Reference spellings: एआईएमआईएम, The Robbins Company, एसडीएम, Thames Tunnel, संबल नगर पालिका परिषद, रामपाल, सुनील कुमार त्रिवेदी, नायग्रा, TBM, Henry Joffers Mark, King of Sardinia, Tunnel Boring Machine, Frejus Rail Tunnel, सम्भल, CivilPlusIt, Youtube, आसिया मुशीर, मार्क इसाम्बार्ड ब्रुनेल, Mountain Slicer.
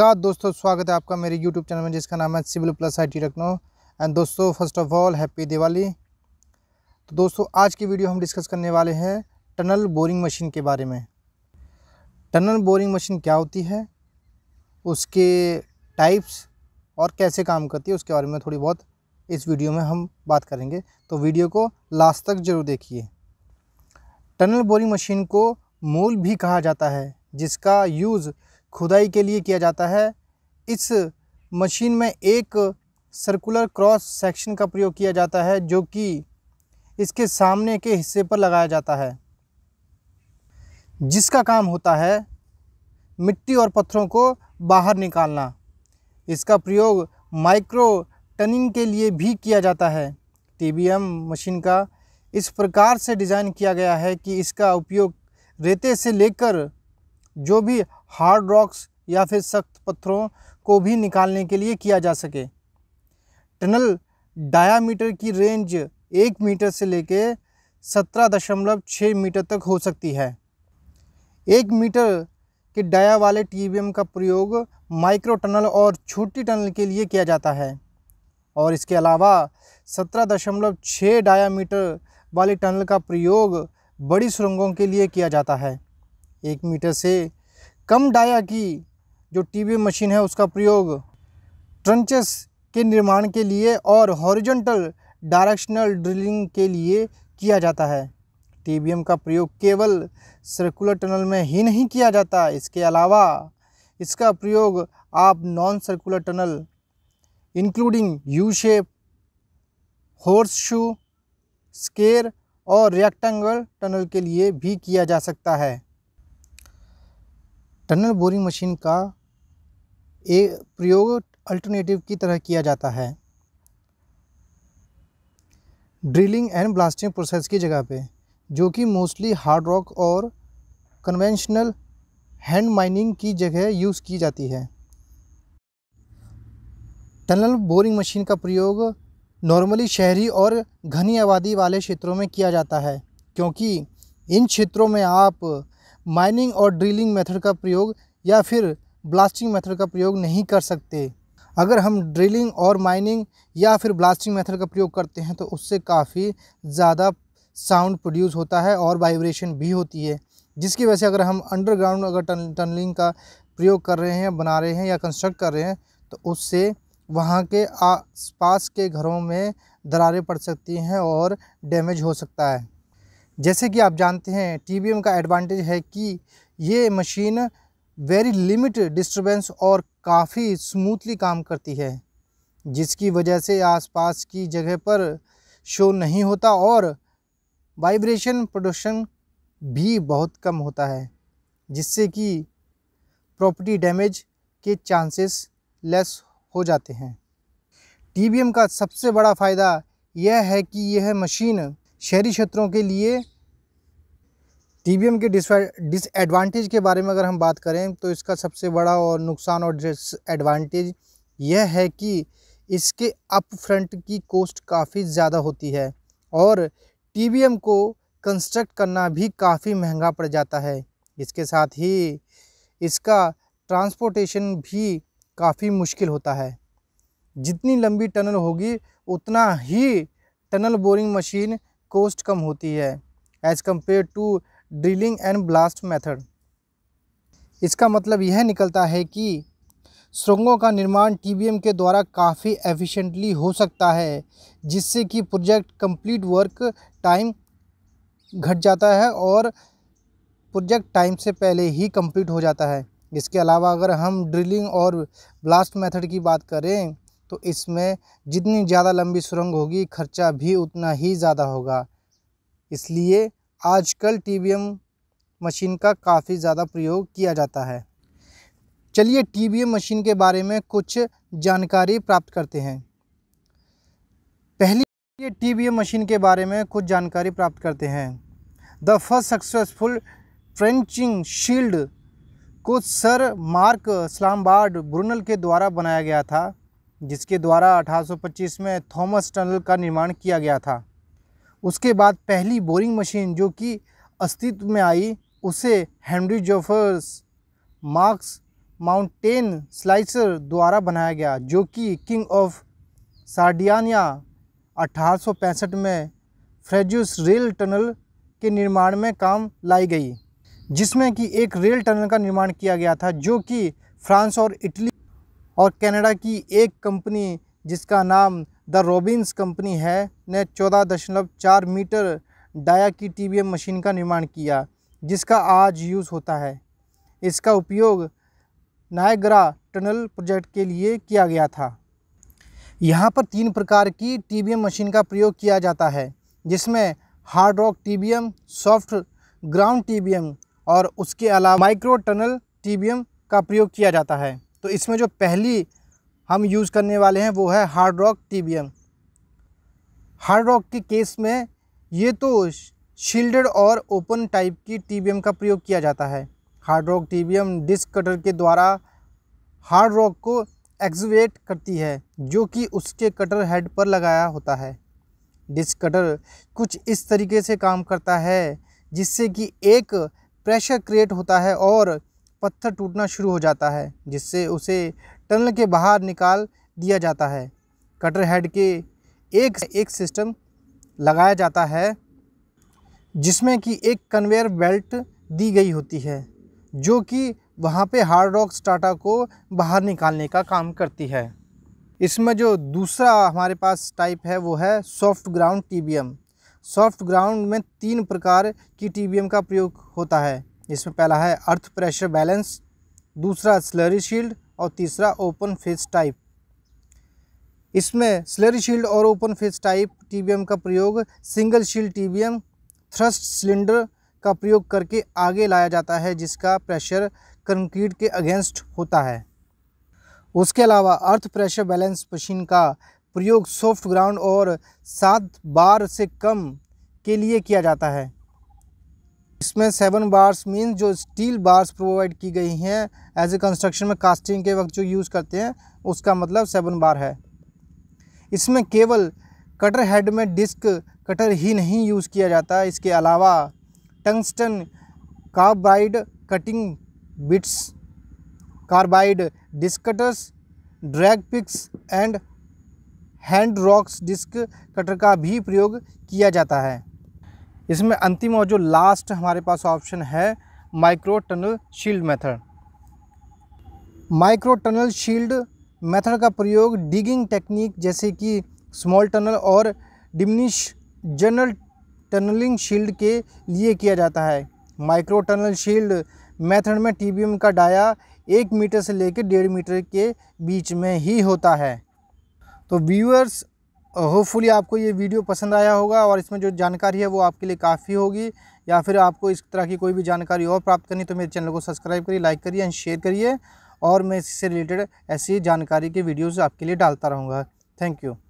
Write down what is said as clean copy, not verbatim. नमस्कार दोस्तों, स्वागत है आपका मेरे यूट्यूब चैनल में जिसका नाम है civil plus IT Lucknow. And दोस्तों, first of all happy Diwali. तो दोस्तों, आज की वीडियो हम डिस्कस करने वाले हैं टनल बोरिंग मशीन के बारे में। टनल बोरिंग मशीन क्या होती है, उसके टाइप्स और कैसे काम करती है, उसके बारे में थोड़ी बहुत इस वीडियो में हम बात करेंगे। तो वीडियो को लास्ट तक ज़रूर देखिए। टनल बोरिंग मशीन को मूल भी कहा जाता है, जिसका यूज़ खुदाई के लिए किया जाता है। इस मशीन में एक सर्कुलर क्रॉस सेक्शन का प्रयोग किया जाता है, जो कि इसके सामने के हिस्से पर लगाया जाता है, जिसका काम होता है मिट्टी और पत्थरों को बाहर निकालना। इसका प्रयोग माइक्रो टनिंग के लिए भी किया जाता है। TBM मशीन का इस प्रकार से डिज़ाइन किया गया है कि इसका उपयोग रेते से लेकर जो भी हार्ड रॉक्स या फिर सख्त पत्थरों को भी निकालने के लिए किया जा सके। टनल डायामीटर की रेंज 1 मीटर से लेके 17.6 मीटर तक हो सकती है। 1 मीटर के डाया वाले TBM का प्रयोग माइक्रो टनल और छोटी टनल के लिए किया जाता है। और इसके अलावा 17.6 डायामीटर वाले टनल का प्रयोग बड़ी सुरंगों के लिए किया जाता है। 1 मीटर से कम डाया की जो TBM मशीन है, उसका प्रयोग ट्रंचेस के निर्माण के लिए और हॉरिजॉन्टल डायरेक्शनल ड्रिलिंग के लिए किया जाता है। TBM का प्रयोग केवल सर्कुलर टनल में ही नहीं किया जाता, इसके अलावा इसका प्रयोग आप non circular tunnel including U shape, horse shoe, square और रेक्टेंगल टनल के लिए भी किया जा सकता है। टनल बोरिंग मशीन का एक प्रयोग अल्टरनेटिव की तरह किया जाता है, ड्रिलिंग एंड ब्लास्टिंग प्रोसेस की जगह पे, जो कि मोस्टली हार्ड रॉक और कन्वेंशनल हैंड माइनिंग की जगह यूज़ की जाती है। टनल बोरिंग मशीन का प्रयोग नॉर्मली शहरी और घनी आबादी वाले क्षेत्रों में किया जाता है, क्योंकि इन क्षेत्रों में आप माइनिंग और ड्रिलिंग मेथड का प्रयोग या फिर ब्लास्टिंग मेथड का प्रयोग नहीं कर सकते। अगर हम ड्रिलिंग और माइनिंग या फिर ब्लास्टिंग मेथड का प्रयोग करते हैं तो उससे काफ़ी ज़्यादा साउंड प्रोड्यूस होता है और वाइब्रेशन भी होती है, जिसकी वजह से अगर हम अंडरग्राउंड अगर टनलिंग का प्रयोग कर रहे हैं, बना रहे हैं या कंस्ट्रक्ट कर रहे हैं, तो उससे वहाँ के आस पास के घरों में दरारें पड़ सकती हैं और डैमेज हो सकता है। जैसे कि आप जानते हैं, TBM का एडवांटेज है कि ये मशीन वेरी लिमिट डिस्टर्बेंस और काफ़ी स्मूथली काम करती है, जिसकी वजह से आसपास की जगह पर शोर नहीं होता और वाइब्रेशन प्रोडक्शन भी बहुत कम होता है, जिससे कि प्रॉपर्टी डैमेज के चांसेस लेस हो जाते हैं। TBM का सबसे बड़ा फ़ायदा यह है कि यह मशीन शहरी क्षेत्रों के लिए। TBM के डिसएडवांटेज के बारे में अगर हम बात करें तो इसका सबसे बड़ा और नुकसान और डिसएडवांटेज यह है कि इसके अप फ्रंट की कॉस्ट काफ़ी ज़्यादा होती है और TBM को कंस्ट्रक्ट करना भी काफ़ी महंगा पड़ जाता है। इसके साथ ही इसका ट्रांसपोर्टेशन भी काफ़ी मुश्किल होता है। जितनी लंबी टनल होगी उतना ही टनल बोरिंग मशीन कॉस्ट कम होती है as compare to drilling and blast method. इसका मतलब यह निकलता है कि सुरंगों का निर्माण TBM के द्वारा काफ़ी एफिशिएंटली हो सकता है, जिससे कि प्रोजेक्ट कंप्लीट वर्क टाइम घट जाता है और प्रोजेक्ट टाइम से पहले ही कंप्लीट हो जाता है। इसके अलावा अगर हम ड्रिलिंग और ब्लास्ट मेथड की बात करें तो इसमें जितनी ज़्यादा लंबी सुरंग होगी, खर्चा भी उतना ही ज़्यादा होगा। इसलिए आजकल TBM मशीन का काफ़ी ज़्यादा प्रयोग किया जाता है। चलिए TBM मशीन के बारे में कुछ जानकारी प्राप्त करते हैं। पहली TBM मशीन के बारे में कुछ जानकारी प्राप्त करते हैं। The first successful trenching shield को सर मार्क इसाम्बार्ड ब्रुनेल के द्वारा बनाया गया था, जिसके द्वारा 1825 में थॉमस टनल का निर्माण किया गया था। उसके बाद पहली बोरिंग मशीन जो कि अस्तित्व में आई, उसे हेनरी जोफर्स मार्क्स माउंटेन स्लाइसर द्वारा बनाया गया, जो कि किंग ऑफ सार्डिनिया 1865 में फ्रेजुस रेल टनल के निर्माण में काम लाई गई, जिसमें कि एक रेल टनल का निर्माण किया गया था जो कि फ्रांस और इटली और कनाडा की एक कंपनी जिसका नाम द रॉबिन्स कंपनी है ने 14.4 मीटर डाया की टीबीएम मशीन का निर्माण किया, जिसका आज यूज़ होता है। इसका उपयोग नायग्रा टनल प्रोजेक्ट के लिए किया गया था। यहाँ पर 3 प्रकार की टीबीएम मशीन का प्रयोग किया जाता है, जिसमें hard rock TBM, soft ground TBM और उसके अलावा माइक्रो टनल टीबीएम का प्रयोग किया जाता है। तो इसमें जो पहली हम यूज़ करने वाले हैं वो है hard rock TBM. Hard rock के केस में ये तो शील्डेड और ओपन टाइप की टीबीएम का प्रयोग किया जाता है। Hard rock TBM disc cutter के द्वारा हार्ड रॉक को एक्सवेट करती है, जो कि उसके कटर हेड पर लगाया होता है। डिस्क कटर कुछ इस तरीके से काम करता है जिससे कि एक प्रेशर क्रिएट होता है और पत्थर टूटना शुरू हो जाता है, जिससे उसे टनल के बाहर निकाल दिया जाता है। कटर हेड के एक सिस्टम लगाया जाता है जिसमें कि एक कन्वेयर बेल्ट दी गई होती है, जो कि वहाँ पे हार्ड रॉक स्टार्टर को बाहर निकालने का काम करती है। इसमें जो दूसरा हमारे पास टाइप है वो है soft ground TBM. Soft ground में 3 प्रकार की टीबीएम का प्रयोग होता है, जिसमें पहला है अर्थ प्रेशर बैलेंस, दूसरा स्लरी शील्ड और तीसरा ओपन फेस टाइप। इसमें स्लरी शील्ड और ओपन फेस टाइप टीबीएम का प्रयोग single shield TBM thrust cylinder का प्रयोग करके आगे लाया जाता है, जिसका प्रेशर कंक्रीट के अगेंस्ट होता है। उसके अलावा अर्थ प्रेशर बैलेंस मशीन का प्रयोग सॉफ्ट ग्राउंड और 7 बार से कम के लिए किया जाता है। इसमें 7 बार्स मीन्स जो स्टील बार्स प्रोवाइड की गई हैं एज ए कंस्ट्रक्शन में कास्टिंग के वक्त जो यूज़ करते हैं, उसका मतलब 7 बार है। इसमें केवल कटर हेड में डिस्क कटर ही नहीं यूज़ किया जाता, इसके अलावा tungsten carbide cutting bits, carbide disc cutters, drag picks and hand rocks disc cutter का भी प्रयोग किया जाता है। इसमें अंतिम और जो लास्ट हमारे पास ऑप्शन है micro tunnel shield method. Micro tunnel shield method का प्रयोग डिगिंग टेक्निक जैसे कि स्मॉल टनल और डिमिनिश जनरल टनलिंग शील्ड के लिए किया जाता है। माइक्रो टनल शील्ड मेथड में टीबीएम का डाया 1 मीटर से लेकर 1.5 मीटर के बीच में ही होता है। तो व्यूअर्स, होपफुली आपको ये वीडियो पसंद आया होगा और इसमें जो जानकारी है वो आपके लिए काफ़ी होगी। या फिर आपको इस तरह की कोई भी जानकारी और प्राप्त करनी तो मेरे चैनल को सब्सक्राइब करिए, लाइक करिए एंड शेयर करिए, और मैं इससे रिलेटेड ऐसी जानकारी के वीडियोज़ आपके लिए डालता रहूँगा। Thank you.